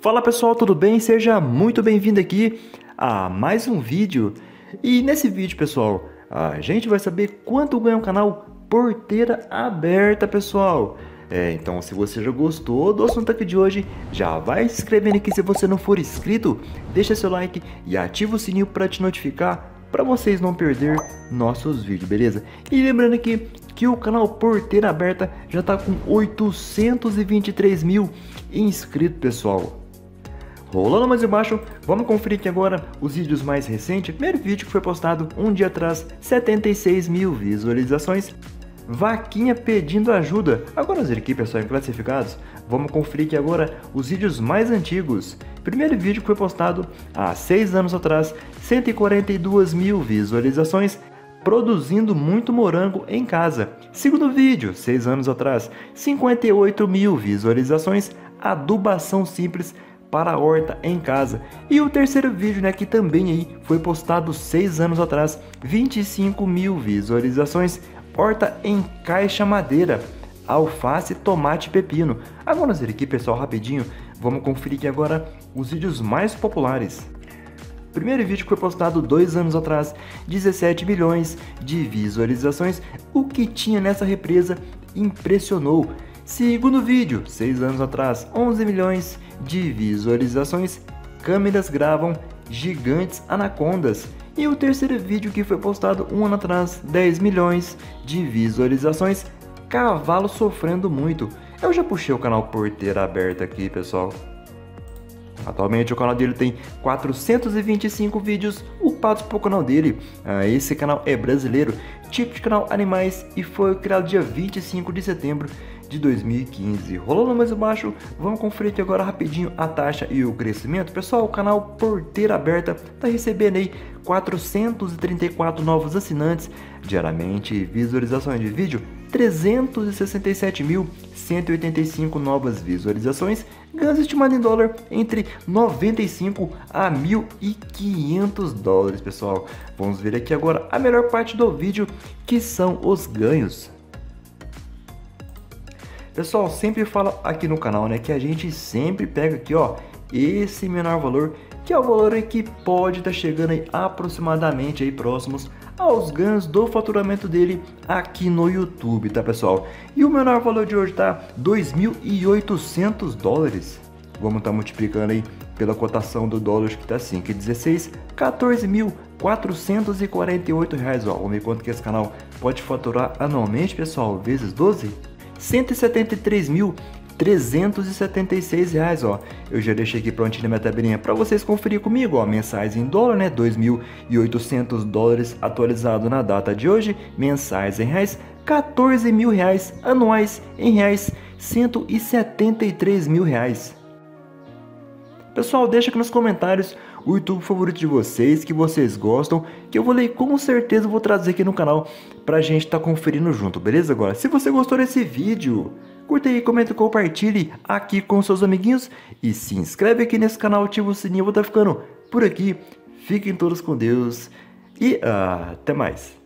Fala pessoal, tudo bem? Seja muito bem-vindo aqui a mais um vídeo. E nesse vídeo, pessoal, a gente vai saber quanto ganha um canal Porteira Aberta, pessoal. Então se você já gostou do assunto aqui de hoje, já vai se inscrevendo aqui. Se você não for inscrito, deixa seu like e ativa o sininho para te notificar, para vocês não perder nossos vídeos, beleza? E lembrando aqui que o canal Porteira Aberta já está com 823 mil inscritos, pessoal. Rolando mais embaixo, vamos conferir aqui agora os vídeos mais recentes. Primeiro vídeo que foi postado um dia atrás, 76 mil visualizações. Vaquinha pedindo ajuda. Agora vamos ver aqui, pessoal, em classificados. Vamos conferir aqui agora os vídeos mais antigos. Primeiro vídeo que foi postado há 6 anos atrás, 142 mil visualizações. Produzindo muito morango em casa. Segundo vídeo, 6 anos atrás, 58 mil visualizações. Adubação simples para a horta em casa. E o terceiro vídeo, né, que também aí foi postado 6 anos atrás, 25 mil visualizações. Horta em caixa madeira, alface, tomate e pepino. Agora vamos ver aqui, pessoal, rapidinho. Vamos conferir aqui agora os vídeos mais populares. Primeiro vídeo que foi postado 2 anos atrás, 17 milhões de visualizações. O que tinha nessa represa impressionou. Segundo vídeo, 6 anos atrás, 11 milhões de visualizações. Câmeras gravam gigantes anacondas. E o terceiro vídeo que foi postado um ano atrás, 10 milhões de visualizações, cavalo sofrendo muito. Eu já puxei o canal Porteira Aberta aqui, pessoal. Atualmente o canal dele tem 425 vídeos upados para o canal dele. Esse canal é brasileiro, tipo de canal animais, e foi criado dia 25 de setembro de 2015. Rolando mais abaixo, vamos conferir aqui agora rapidinho a taxa e o crescimento. Pessoal, o canal Porteira Aberta está recebendo aí 434 novos assinantes diariamente, visualizações de vídeo 367.185 novas visualizações, ganhos estimados em dólar entre 95 a 1.500 dólares, pessoal. Vamos ver aqui agora a melhor parte do vídeo, que são os ganhos. Pessoal, sempre fala aqui no canal, né, que a gente sempre pega aqui, ó, esse menor valor, que é o valor aí que pode estar chegando aí aproximadamente aí próximos aos ganhos do faturamento dele aqui no YouTube, tá, pessoal? E o menor valor de hoje tá 2.800 dólares. Vamos estar multiplicando aí pela cotação do dólar, que tá assim, que 16, 14.448 reais, ó. Vamos ver quanto que esse canal pode faturar anualmente, pessoal, vezes 12. R$ 173.376, ó. Eu já deixei aqui prontinho na minha tabelinha para vocês conferir comigo, ó. Mensais em dólar, né, 2.800 dólares atualizado na data de hoje. Mensais em reais, R$ 14.000. Anuais em reais, R$ 173.000. Pessoal, deixa aqui nos comentários o YouTube favorito de vocês, que vocês gostam, que eu vou ler e com certeza vou trazer aqui no canal pra gente tá conferindo junto, beleza? Agora, se você gostou desse vídeo, curta aí, comenta e compartilhe aqui com seus amiguinhos e se inscreve aqui nesse canal, ativa o sininho. Eu vou tá ficando por aqui, fiquem todos com Deus e até mais!